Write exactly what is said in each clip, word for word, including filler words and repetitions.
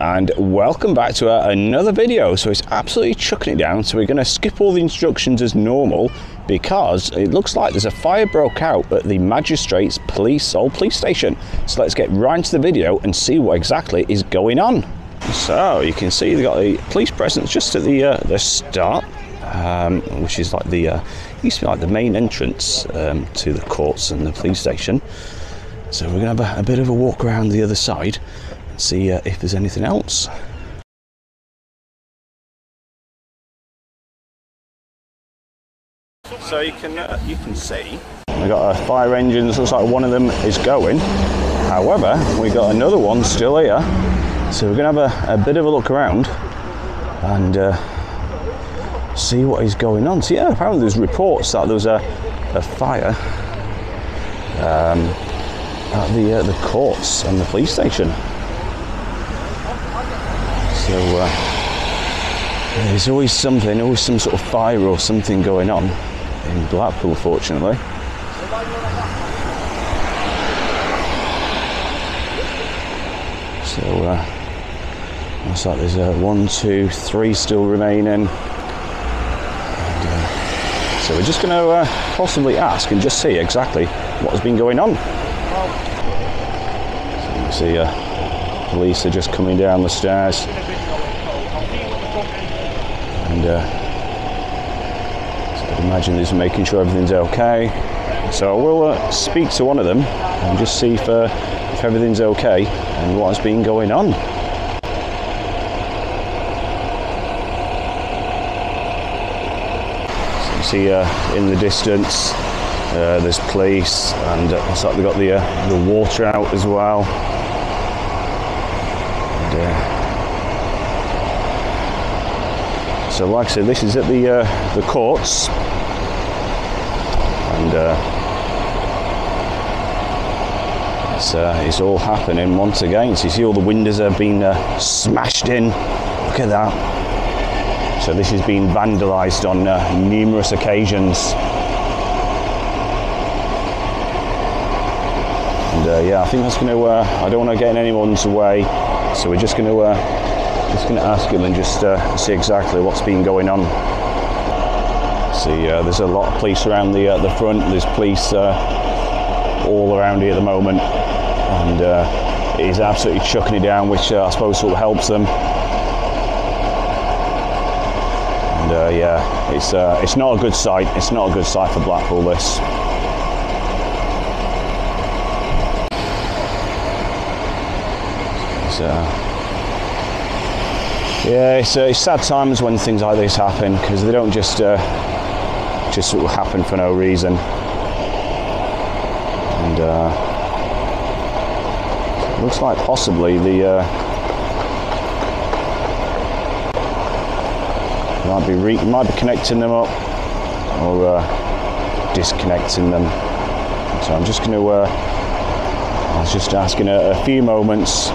and welcome back to uh, another video. So it's absolutely chucking it down, so we're going to skip all the instructions as normal because it looks like there's a fire broke out at the Magistrates Police Seoul police station. So let's get right into the video and see what exactly is going on. So you can see they've got the police presence just at the, uh, the start, um, which is like the uh, used to be like the main entrance um, to the courts and the police station. So we're going to have a, a bit of a walk around the other side and see uh, if there's anything else. So you can uh, you can see we've got a fire engine. Looks like one of them is going. However, we got another one still here. So we're going to have a, a bit of a look around and uh, see what is going on. So yeah, apparently there's reports that there was a, a fire um, at the, uh, the courts and the police station. So uh, there's always something, always some sort of fire or something going on in Blackpool, fortunately. So uh, looks like there's a one, two, three still remaining. And, uh, so we're just going to uh, possibly ask and just see exactly what has been going on. So you can see uh, police are just coming down the stairs. And uh, so I'd imagine they're just making sure everything's okay. So I will uh, speak to one of them and just see if, uh, if everything's okay and what has been going on. See uh, in the distance uh, there's police, and uh, looks like they've got the, uh, the water out as well. And, uh, so like I said, this is at the, uh, the courts, and uh, it's, uh, it's all happening once again. So you see all the windows have been uh, smashed in, look at that. So this has been vandalised on uh, numerous occasions. And uh, yeah, I think that's going to, uh, I don't want to get in anyone's way. So we're just going to, uh, just going to ask him and just uh, see exactly what's been going on. See, uh, there's a lot of police around the, uh, the front. There's police uh, all around here at the moment. And uh, it is absolutely chucking it down, which uh, I suppose sort of helps them. Uh, yeah, it's uh, it's not a good sight. It's not a good sight for Blackpool, this. So, yeah, it's, uh, it's sad times when things like this happen, because they don't just uh, just sort of happen for no reason. And uh, it looks like possibly the. Uh, Might be, re might be connecting them up or uh, disconnecting them. So I'm just going to, uh, I was just asking a, a few moments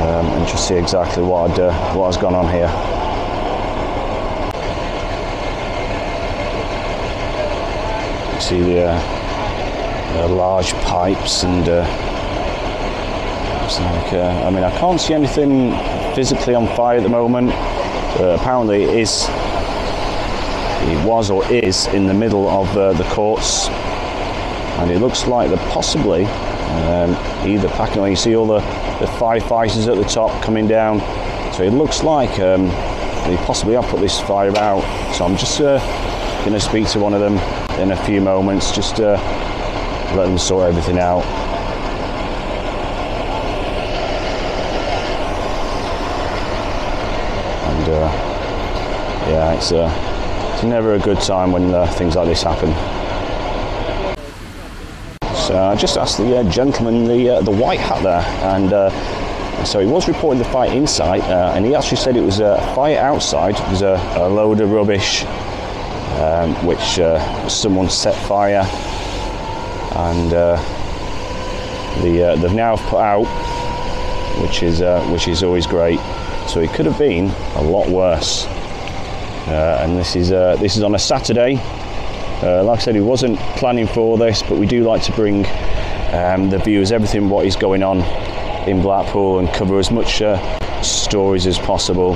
um, and just see exactly what, I'd, uh, what has gone on here. You see the uh, uh, large pipes and uh, it's like, uh, I mean, I can't see anything physically on fire at the moment. Uh, apparently it is, it was or is in the middle of uh, the courts, and it looks like they're possibly um, either packing. You see all the, the firefighters at the top coming down, so it looks like um, they possibly have put this fire out. So I'm just uh, going to speak to one of them in a few moments, just uh, let them sort everything out. Uh, yeah, it's, uh, it's never a good time when uh, things like this happen. So I just asked the uh, gentleman, the, uh, the white hat there, and uh, so he was reporting the fire inside, uh, and he actually said it was a fire outside. It was a, a load of rubbish, um, which uh, someone set fire, and uh, the, uh, they've now put out, which is, uh, which is always great. So it could have been a lot worse, uh, and this is uh, this is on a Saturday. Uh, like I said, we wasn't planning for this, but we do like to bring um, the viewers everything what is going on in Blackpool and cover as much uh, stories as possible.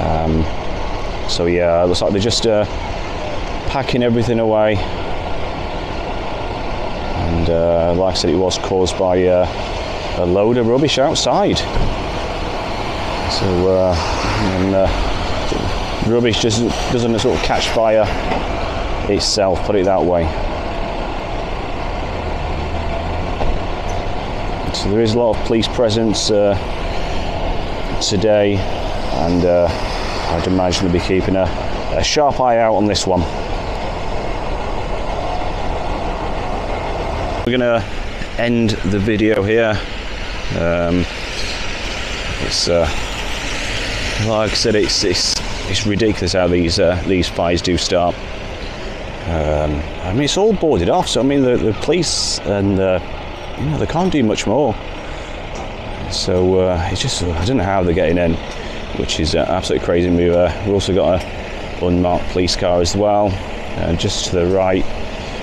Um, so yeah, it looks like they're just uh, packing everything away. And uh, like I said, it was caused by uh, a load of rubbish outside. So uh, and, uh, rubbish just doesn't sort of catch fire itself, put it that way. So there is a lot of police presence uh, today, and uh, I'd imagine they'll be keeping a, a sharp eye out on this one. We're gonna end the video here. Um, it's uh, like I said, it's it's it's ridiculous how these uh, these fires do start. Um, I mean, it's all boarded off, so I mean the, the police and uh, you know, they can't do much more. So uh, it's just, I don't know how they're getting in, which is uh, absolutely crazy. We uh, we've also got a unmarked police car as well, uh, just to the right.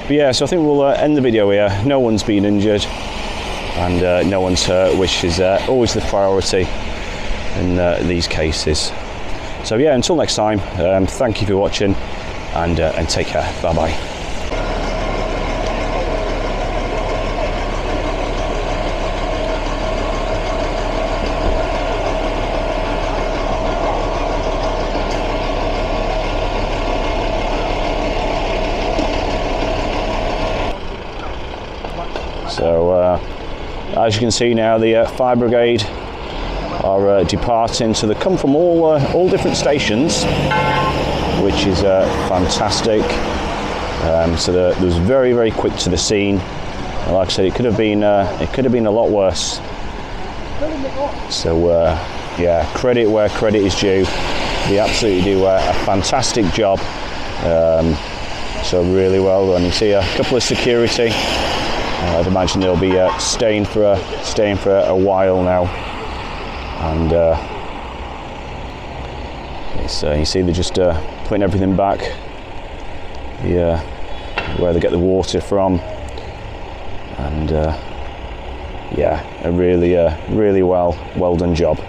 But yeah, so I think we'll uh, end the video here. No one's been injured, and uh, no one's hurt, which is uh, always the priority in uh, these cases. So yeah, until next time, um, thank you for watching. And, uh, and take care. Bye-bye. So, uh, as you can see now, the uh, fire brigade are uh, departing. So they come from all uh, all different stations, which is uh, fantastic. Um, so the, it was very, very quick to the scene. And like I said, it could have been uh, it could have been a lot worse. So uh, yeah, credit where credit is due. They absolutely do a, a fantastic job. Um, so really well done. You see a couple of security. Uh, I'd imagine they'll be uh, staying for a, staying for a, a while now. And. Uh, So you see they're just uh, putting everything back, the, uh, where they get the water from, and uh, yeah, a really, uh, really well, well done job.